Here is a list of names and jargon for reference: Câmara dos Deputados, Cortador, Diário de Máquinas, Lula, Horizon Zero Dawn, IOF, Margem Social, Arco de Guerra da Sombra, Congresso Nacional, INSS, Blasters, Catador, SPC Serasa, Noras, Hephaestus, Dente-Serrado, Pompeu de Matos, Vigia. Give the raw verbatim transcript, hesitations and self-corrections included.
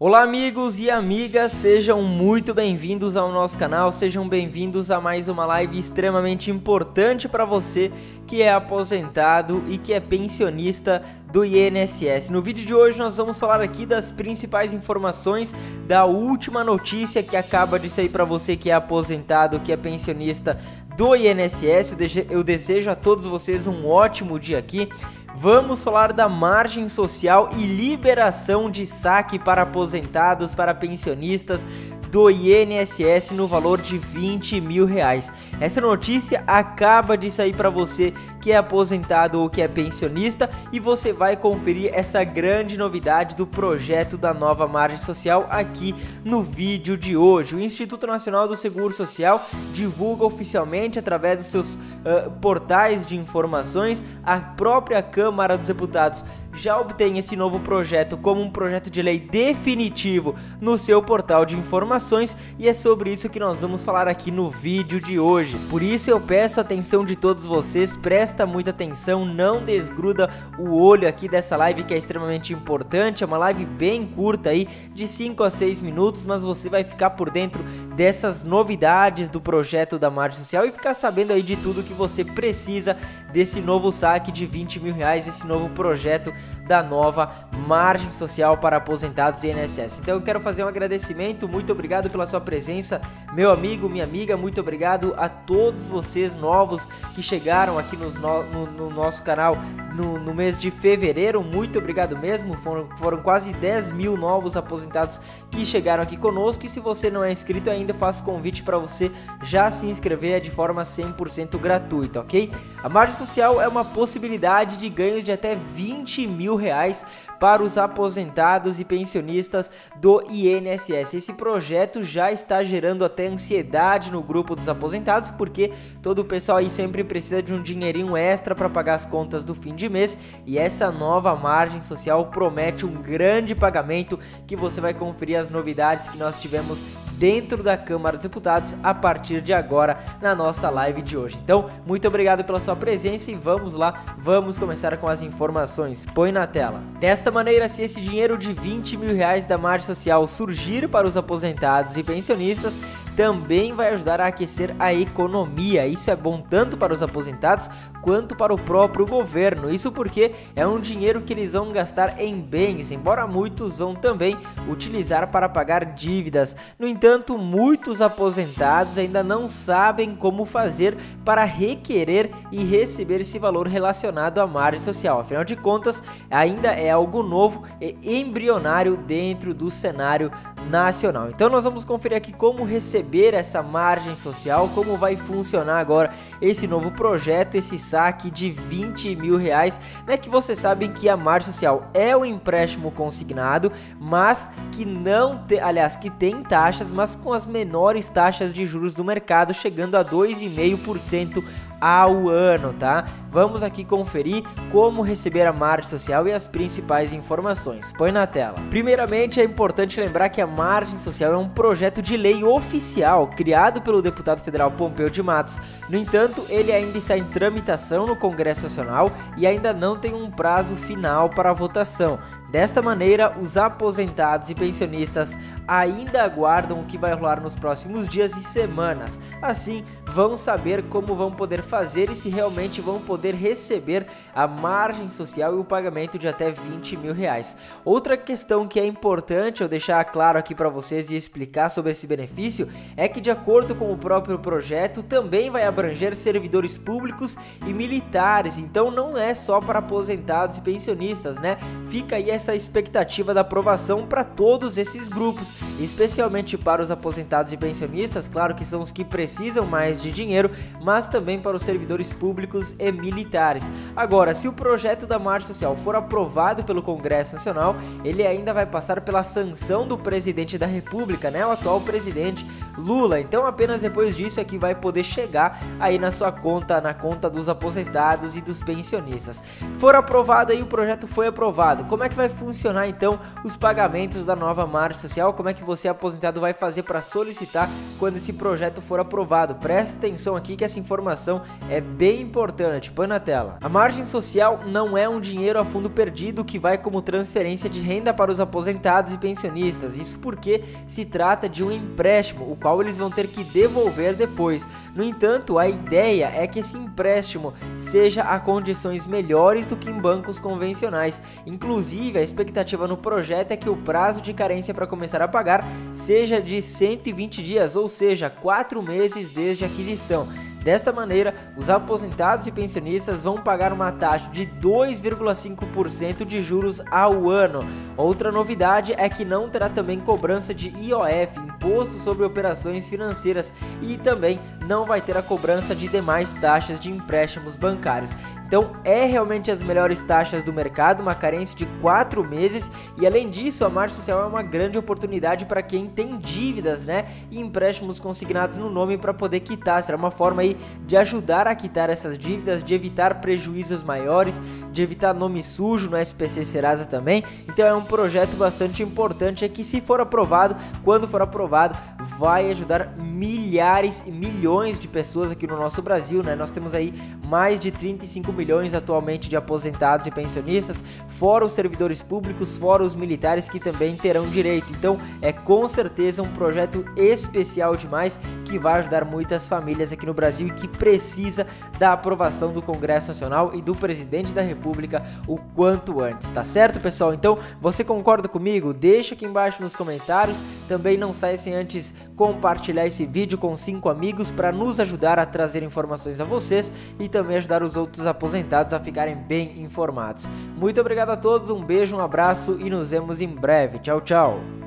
Olá amigos e amigas, sejam muito bem-vindos ao nosso canal, sejam bem-vindos a mais uma live extremamente importante para você que é aposentado e que é pensionista do I N S S. No vídeo de hoje nós vamos falar aqui das principais informações da última notícia que acaba de sair para você que é aposentado, que é pensionista do I N S S. Eu desejo a todos vocês um ótimo dia aqui. Vamos falar da margem social e liberação de saque para aposentados, para pensionistas do I N S S no valor de vinte mil reais. Essa notícia acaba de sair para você que é aposentado ou que é pensionista e você vai conferir essa grande novidade do projeto da nova margem social aqui no vídeo de hoje. O Instituto Nacional do Seguro Social divulga oficialmente através dos seus uh, portais de informações. A própria Câmara dos Deputados já obtém esse novo projeto como um projeto de lei definitivo no seu portal de informações. E é sobre isso que nós vamos falar aqui no vídeo de hoje. Por isso eu peço a atenção de todos vocês, presta muita atenção, não desgruda o olho aqui dessa live que é extremamente importante. É uma live bem curta aí, de cinco a seis minutos, mas você vai ficar por dentro dessas novidades do projeto da margem social e ficar sabendo aí de tudo que você precisa desse novo saque de vinte mil reais, esse novo projeto da nova margem social para aposentados e I N S S. Então eu quero fazer um agradecimento, muito obrigado. Obrigado pela sua presença, meu amigo, minha amiga, muito obrigado a todos vocês novos que chegaram aqui nos no, no, no nosso canal no, no mês de fevereiro, muito obrigado mesmo, foram, foram quase dez mil novos aposentados que chegaram aqui conosco e se você não é inscrito ainda, faço convite para você já se inscrever de forma cem por cento gratuita, ok? A margem social é uma possibilidade de ganhos de até vinte mil reais para os aposentados e pensionistas do I N S S. Esse projeto já está gerando até ansiedade no grupo dos aposentados, porque todo o pessoal aí sempre precisa de um dinheirinho extra para pagar as contas do fim de mês, e essa nova margem social promete um grande pagamento que você vai conferir as novidades que nós tivemos dentro da Câmara dos Deputados a partir de agora na nossa live de hoje. Então, muito obrigado pela sua presença e vamos lá, vamos começar com as informações. Põe na tela. Desta maneira, se esse dinheiro de vinte mil reais da margem social surgir para os aposentados e pensionistas, também vai ajudar a aquecer a economia. Isso é bom tanto para os aposentados quanto para o próprio governo. Isso porque é um dinheiro que eles vão gastar em bens, embora muitos vão também utilizar para pagar dívidas. No entanto, muitos aposentados ainda não sabem como fazer para requerer e receber esse valor relacionado à margem social. Afinal de contas, ainda é algo novo e embrionário dentro do cenário nacional. Então nós vamos conferir aqui como receber essa margem social, como vai funcionar agora esse novo projeto, esse saque de vinte mil reais, né, que vocês sabem que a margem social é o empréstimo consignado, mas que não tem, aliás, que tem taxas, mas com as menores taxas de juros do mercado, chegando a dois vírgula cinco por cento ao ano, tá? Vamos aqui conferir como receber a margem social e as principais informações. Põe na tela. Primeiramente, é importante lembrar que a margem social é um projeto de lei oficial criado pelo deputado federal Pompeu de Matos. No entanto, ele ainda está em tramitação no Congresso Nacional e ainda não tem um prazo final para a votação. Desta maneira, os aposentados e pensionistas ainda aguardam o que vai rolar nos próximos dias e semanas. Assim, vão saber como vão poder fazer e se realmente vão poder receber a margem social e o pagamento de até vinte mil reais. Outra questão que é importante eu deixar claro aqui para vocês e explicar sobre esse benefício é que, de acordo com o próprio projeto, também vai abranger servidores públicos e militares. Então, não é só para aposentados e pensionistas, né? Fica aí a essa expectativa da aprovação para todos esses grupos, especialmente para os aposentados e pensionistas, claro que são os que precisam mais de dinheiro, mas também para os servidores públicos e militares. Agora, se o projeto da margem social for aprovado pelo Congresso Nacional, ele ainda vai passar pela sanção do presidente da República, né, o atual presidente Lula. Então, apenas depois disso é que vai poder chegar aí na sua conta, na conta dos aposentados e dos pensionistas. For aprovado aí, o projeto foi aprovado. Como é que vai vai funcionar então os pagamentos da nova Margem Social, como é que você aposentado vai fazer para solicitar quando esse projeto for aprovado. Presta atenção aqui que essa informação é bem importante, põe na tela. A Margem Social não é um dinheiro a fundo perdido que vai como transferência de renda para os aposentados e pensionistas, isso porque se trata de um empréstimo, o qual eles vão ter que devolver depois. No entanto, a ideia é que esse empréstimo seja a condições melhores do que em bancos convencionais. Inclusive, a expectativa no projeto é que o prazo de carência para começar a pagar seja de cento e vinte dias, ou seja, quatro meses desde a aquisição. Desta maneira, os aposentados e pensionistas vão pagar uma taxa de dois vírgula cinco por cento de juros ao ano. Outra novidade é que não terá também cobrança de I O F, Imposto sobre Operações Financeiras, e também não vai ter a cobrança de demais taxas de empréstimos bancários. Então é realmente as melhores taxas do mercado, uma carência de quatro meses, e além disso a Margem Social é uma grande oportunidade para quem tem dívidas, né, e empréstimos consignados no nome para poder quitar. Será uma forma aí de ajudar a quitar essas dívidas, de evitar prejuízos maiores, de evitar nome sujo no S P C Serasa também. Então é um projeto bastante importante é que, se for aprovado, quando for aprovado, vai ajudar milhares e milhões de pessoas aqui no nosso Brasil, né? Nós temos aí mais de trinta e cinco milhões atualmente de aposentados e pensionistas, fora os servidores públicos, fora os militares que também terão direito. Então é com certeza um projeto especial demais que vai ajudar muitas famílias aqui no Brasil e que precisa da aprovação do Congresso Nacional e do Presidente da República o quanto antes, tá certo, pessoal? Então você concorda comigo? Deixa aqui embaixo nos comentários, também não sai sem antes compartilhar esse vídeo com cinco amigos para nos ajudar a trazer informações a vocês e também ajudar os outros aposentados a ficarem bem informados. Muito obrigado a todos, um beijo, um abraço e nos vemos em breve. Tchau, tchau!